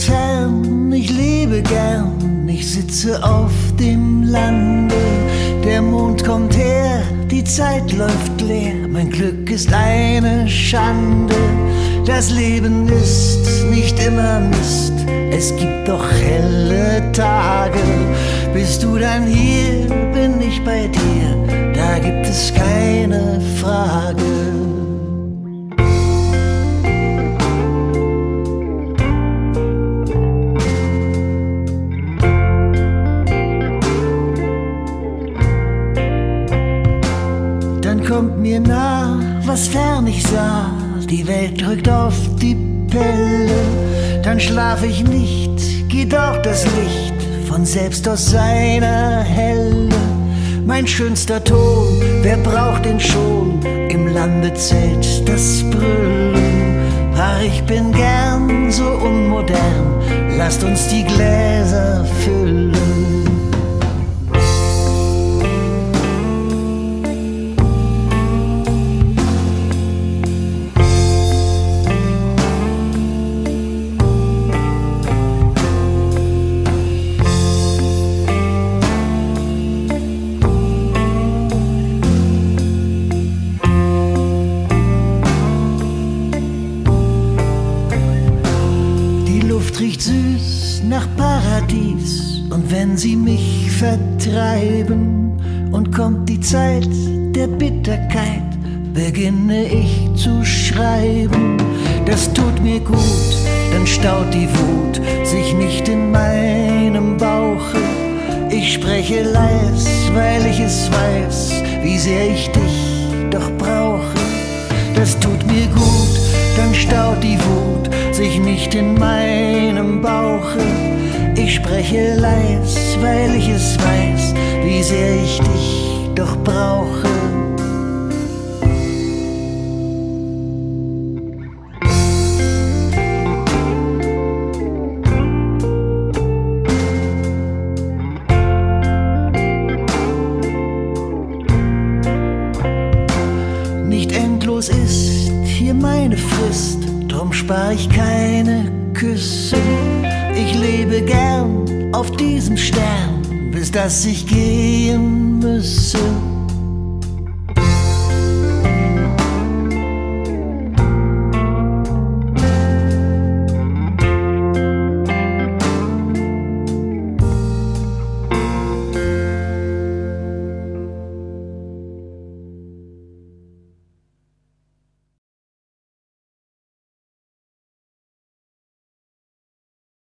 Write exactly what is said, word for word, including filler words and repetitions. ist fern, ich lebe gern, ich sitze auf dem Lande. Der Mond kommt her, die Zeit läuft leer, mein Glück ist eine Schande. Das Leben ist nicht immer Mist, es gibt doch helle Tage. Bist du dann hier, bin ich bei dir, da gibt es keine Frage. Dann kommt mir nah, was fern ich sah, die Welt rückt auf die Pelle. Dann schlaf ich nicht, geht auch das Licht von selbst aus seiner Helle. Mein schönster Ton, wer braucht ihn schon, im Lande zählt das Brüllen. Ach, ich bin gern so unmodern, lasst uns die Gläser füllen. Riecht süß nach Paradies, und wenn sie mich vertreiben und kommt die Zeit der Bitterkeit, beginne ich zu schreiben. Das tut mir gut, dann staut die Wut sich nicht in meinem Bauche. Ich spreche leis, weil ich es weiß, wie sehr ich dich doch brauche. Das tut mir gut, dann staut die Wut sich nicht in meinem Bauche. Ich spreche leis, weil ich es weiß, wie sehr ich dich doch brauche. Nicht endlos ist hier meine Frist, drum spar ich keine Küsse. Ich lebe gern auf diesem Stern, bis dass ich gehen müsse.